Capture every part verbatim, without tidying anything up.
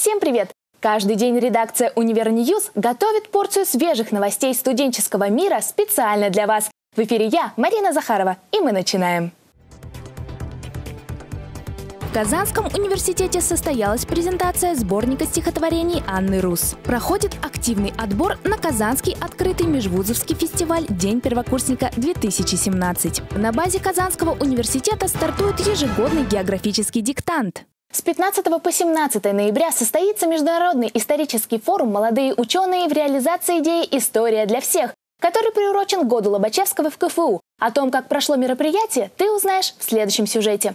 Всем привет! Каждый день редакция «Универ Ньюс» готовит порцию свежих новостей студенческого мира специально для вас. В эфире я, Марина Захарова, и мы начинаем. В Казанском университете состоялась презентация сборника стихотворений Анны Рус. Проходит активный отбор на Казанский открытый межвузовский фестиваль «День первокурсника-две тысячи семнадцать». На базе Казанского университета стартует ежегодный географический диктант. С пятнадцатого по семнадцатое ноября состоится международный исторический форум «Молодые ученые в реализации идеи «История для всех», который приурочен к году Лобачевского в КФУ. О том, как прошло мероприятие, ты узнаешь в следующем сюжете.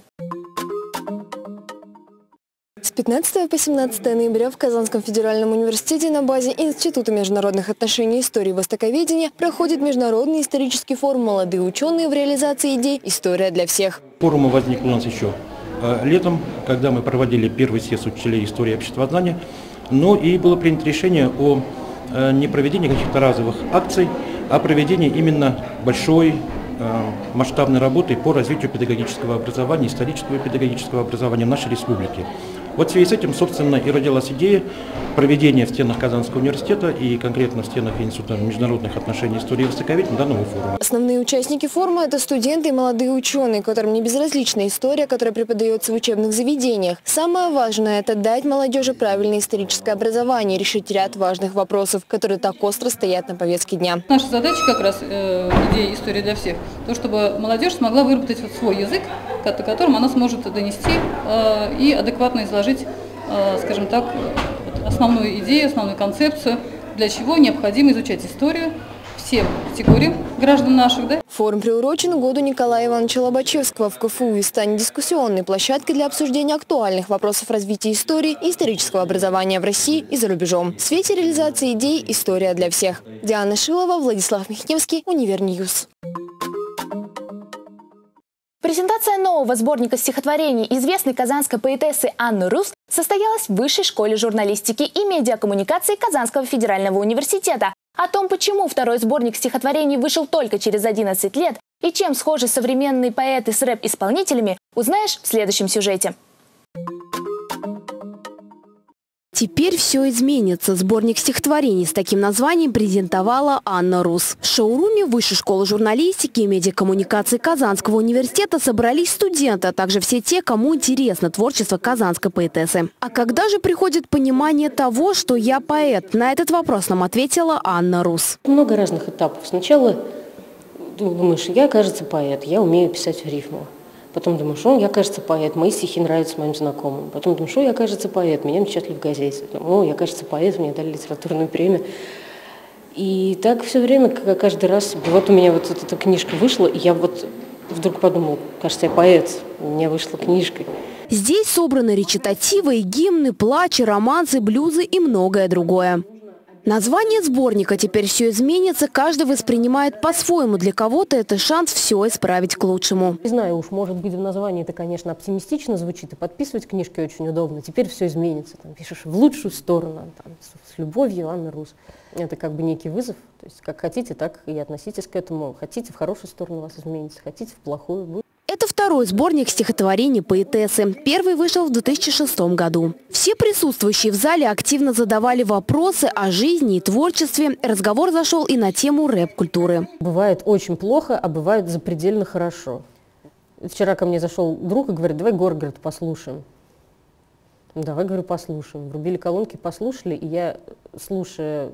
С пятнадцатого по семнадцатое ноября в Казанском федеральном университете на базе Института международных отношений и истории и востоковедения проходит международный исторический форум «Молодые ученые в реализации идей. История для всех». Форум возник у нас еще летом, когда мы проводили первый съезд учителей истории и обществознания, но и было принято решение о не проведении каких-то разовых акций, а проведении именно большой масштабной работы по развитию педагогического образования, исторического и педагогического образования в нашей республике. Вот в связи с этим, собственно, и родилась идея проведения в стенах Казанского университета и конкретно в стенах Института международных отношений истории и востоковедения данного форума. Основные участники форума – это студенты и молодые ученые, которым не безразлична история, которая преподается в учебных заведениях. Самое важное – это дать молодежи правильное историческое образование, решить ряд важных вопросов, которые так остро стоят на повестке дня. Наша задача как раз э, идея «История для всех» – то, чтобы молодежь смогла выработать вот свой язык, которым она сможет донести э, и адекватно изложить, скажем так, основную идею, основную концепцию, для чего необходимо изучать историю всем категориям граждан наших. Да? Форум приурочен к году Николая Ивановича Лобачевского в КФУ и станет дискуссионной площадкой для обсуждения актуальных вопросов развития истории и исторического образования в России и за рубежом. В свете реализации идей «История для всех». Диана Шилова, Владислав Михневский, Универньюз. Презентация нового сборника стихотворений известной казанской поэтессы Анны Рус состоялась в Высшей школе журналистики и медиакоммуникации Казанского федерального университета. О том, почему второй сборник стихотворений вышел только через одиннадцать лет и чем схожи современные поэты с рэп-исполнителями, узнаешь в следующем сюжете. Теперь все изменится. Сборник стихотворений с таким названием презентовала Анна Рус. В шоуруме Высшей школы журналистики и медиакоммуникации Казанского университета собрались студенты, а также все те, кому интересно творчество казанской поэтессы. А когда же приходит понимание того, что я поэт? На этот вопрос нам ответила Анна Рус. Много разных этапов. Сначала думаешь, я, кажется, поэт, я умею писать в рифму. Потом думаю, что я, кажется, поэт, мои стихи нравятся моим знакомым. Потом думаю, что я, кажется, поэт, меня напечатали в газете. О, я, кажется, поэт, мне дали литературную премию. И так все время, каждый раз, вот у меня вот эта книжка вышла, и я вот вдруг подумала, кажется, я поэт, у меня вышла книжка. Здесь собраны речитативы, гимны, плачи, романсы, блюзы и многое другое. Название сборника «Теперь все изменится» каждый воспринимает по-своему. Для кого-то это шанс все исправить к лучшему. Не знаю уж, может быть, в названии это, конечно, оптимистично звучит, и подписывать книжки очень удобно. «Теперь все изменится». Там пишешь в лучшую сторону, там, с любовью, Анна Рус. Это как бы некий вызов. То есть как хотите, так и относитесь к этому. Хотите, в хорошую сторону вас изменится, хотите, в плохую будет. Это второй сборник стихотворений поэтессы. Первый вышел в две тысячи шестом году. Все присутствующие в зале активно задавали вопросы о жизни и творчестве. Разговор зашел и на тему рэп-культуры. Бывает очень плохо, а бывает запредельно хорошо. Вчера ко мне зашел друг и говорит, давай Горгород послушаем. Давай, говорю, послушаем. Врубили колонки, послушали, и я, слушая,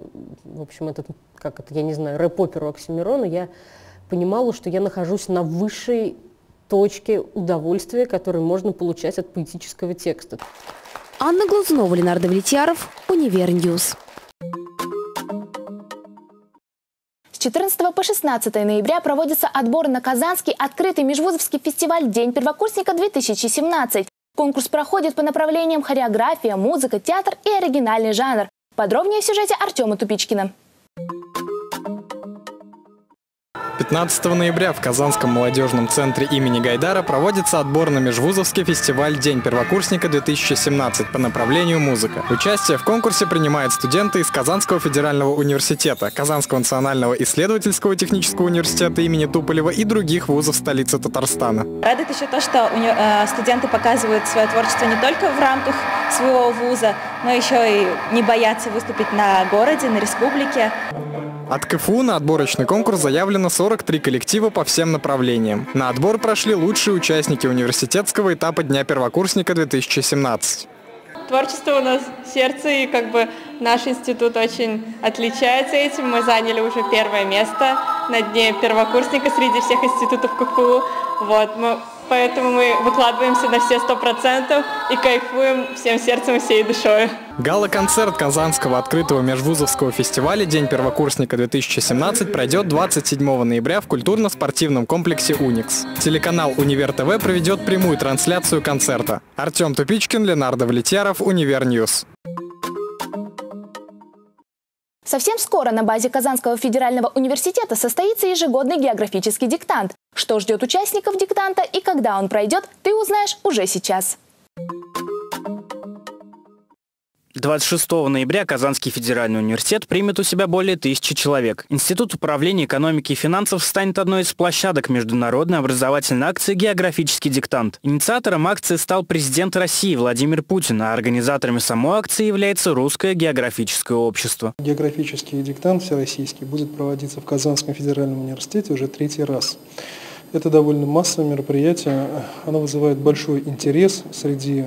в общем, этот, как это, я не знаю, рэп-оперу Оксимирона, я понимала, что я нахожусь на высшей точки удовольствия, которые можно получать от поэтического текста. Анна Глазунова, Ленар Давлетьяров, Универньюз. С четырнадцатого по шестнадцатое ноября проводится отбор на Казанский открытый межвузовский фестиваль «День первокурсника-две тысячи семнадцать». Конкурс проходит по направлениям хореография, музыка, театр и оригинальный жанр. Подробнее в сюжете Артёма Тупичкина. пятнадцатого ноября в Казанском молодежном центре имени Гайдара проводится отбор на межвузовский фестиваль «День первокурсника-две тысячи семнадцать» по направлению музыка. Участие в конкурсе принимают студенты из Казанского федерального университета, Казанского национального исследовательского технического университета имени Туполева и других вузов столицы Татарстана. Радует еще то, что студенты показывают свое творчество не только в рамках своего вуза, но еще и не бояться выступить на городе, на республике. От КФУ на отборочный конкурс заявлено сорок три коллектива по всем направлениям. На отбор прошли лучшие участники университетского этапа Дня первокурсника две тысячи семнадцать. Творчество у нас в сердце, и как бы наш институт очень отличается этим. Мы заняли уже первое место на Дне первокурсника среди всех институтов КФУ. Вот, мы, поэтому мы выкладываемся на все сто процентов и кайфуем всем сердцем и всей душой. Гала-концерт Казанского открытого межвузовского фестиваля «День первокурсника две тысячи семнадцать» пройдет двадцать седьмого ноября в культурно-спортивном комплексе «Уникс». Телеканал «Универ ТВ» проведет прямую трансляцию концерта. Артём Тупичкин, Ленар Давлетьяров, «Универ Ньюс». Совсем скоро на базе Казанского федерального университета состоится ежегодный географический диктант. Что ждет участников диктанта и когда он пройдет, ты узнаешь уже сейчас. двадцать шестого ноября Казанский федеральный университет примет у себя более тысячи человек. Институт управления экономики и финансов станет одной из площадок международной образовательной акции «Географический диктант». Инициатором акции стал президент России Владимир Путин, а организаторами самой акции является Русское географическое общество. Географический диктант всероссийский будет проводиться в Казанском федеральном университете уже третий раз. Это довольно массовое мероприятие, оно вызывает большой интерес среди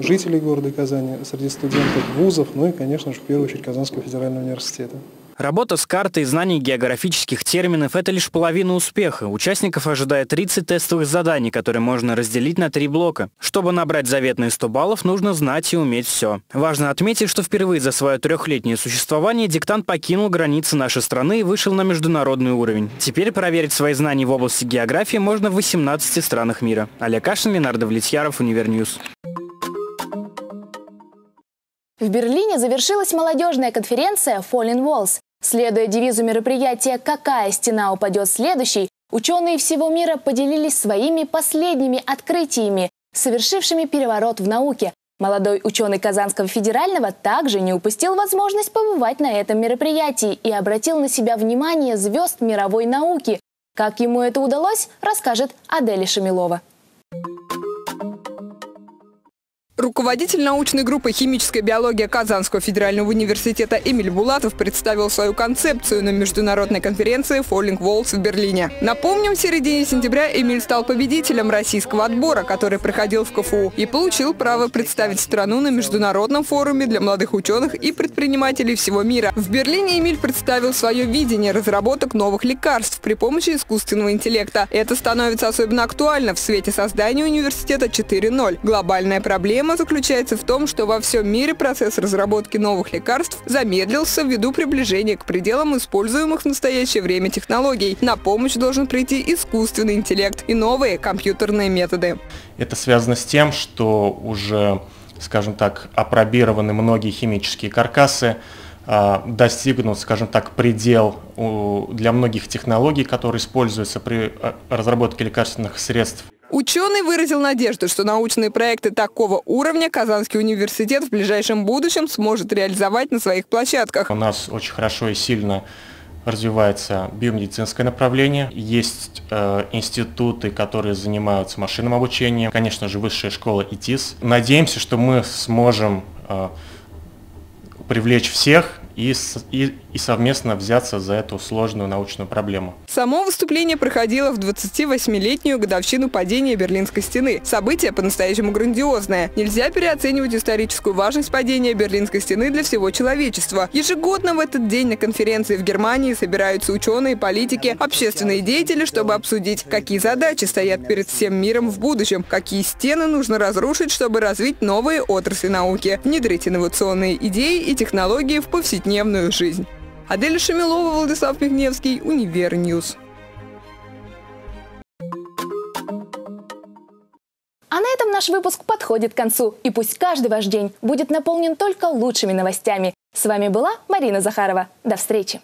жителей города Казани, среди студентов вузов, ну и, конечно же, в первую очередь, Казанского федерального университета. Работа с картой и знаний географических терминов – это лишь половина успеха. Участников ожидает тридцать тестовых заданий, которые можно разделить на три блока. Чтобы набрать заветные сто баллов, нужно знать и уметь все. Важно отметить, что впервые за свое трехлетнее существование диктант покинул границы нашей страны и вышел на международный уровень. Теперь проверить свои знания в области географии можно в восемнадцати странах мира. Олег Кашин, Ленар Давлетьяров, Универньюз. В Берлине завершилась молодежная конференция «Falling Walls». Следуя девизу мероприятия «Какая стена упадет следующей», ученые всего мира поделились своими последними открытиями, совершившими переворот в науке. Молодой ученый Казанского федерального также не упустил возможность побывать на этом мероприятии и обратил на себя внимание звезд мировой науки. Как ему это удалось, расскажет Адель Шамилова. Руководитель научной группы «Химическая биология» Казанского федерального университета Эмиль Булатов представил свою концепцию на международной конференции «Falling Walls» в Берлине. Напомним, в середине сентября Эмиль стал победителем российского отбора, который проходил в КФУ, и получил право представить страну на международном форуме для молодых ученых и предпринимателей всего мира. В Берлине Эмиль представил свое видение разработок новых лекарств при помощи искусственного интеллекта. Это становится особенно актуально в свете создания университета четыре точка ноль. Глобальная проблема заключается в том, что во всем мире процесс разработки новых лекарств замедлился ввиду приближения к пределам используемых в настоящее время технологий. На помощь должен прийти искусственный интеллект и новые компьютерные методы. Это связано с тем, что уже, скажем так, апробированы многие химические каркасы, достигнут, скажем так, предел для многих технологий, которые используются при разработке лекарственных средств. Ученый выразил надежду, что научные проекты такого уровня Казанский университет в ближайшем будущем сможет реализовать на своих площадках. У нас очень хорошо и сильно развивается биомедицинское направление. Есть э, институты, которые занимаются машинным обучением. Конечно же, высшая школа ИТИС. Надеемся, что мы сможем э, привлечь всех и, и, и совместно взяться за эту сложную научную проблему. Само выступление проходило в двадцативосьмилетнюю годовщину падения Берлинской стены. Событие по-настоящему грандиозное. Нельзя переоценивать историческую важность падения Берлинской стены для всего человечества. Ежегодно в этот день на конференции в Германии собираются ученые, политики, общественные деятели, чтобы обсудить, какие задачи стоят перед всем миром в будущем, какие стены нужно разрушить, чтобы развить новые отрасли науки, внедрить инновационные идеи и технологии в повседневную жизнь. Адель Шамилова, Владислав Пигневский, Универ Ньюс. А на этом наш выпуск подходит к концу. И пусть каждый ваш день будет наполнен только лучшими новостями. С вами была Марина Захарова. До встречи!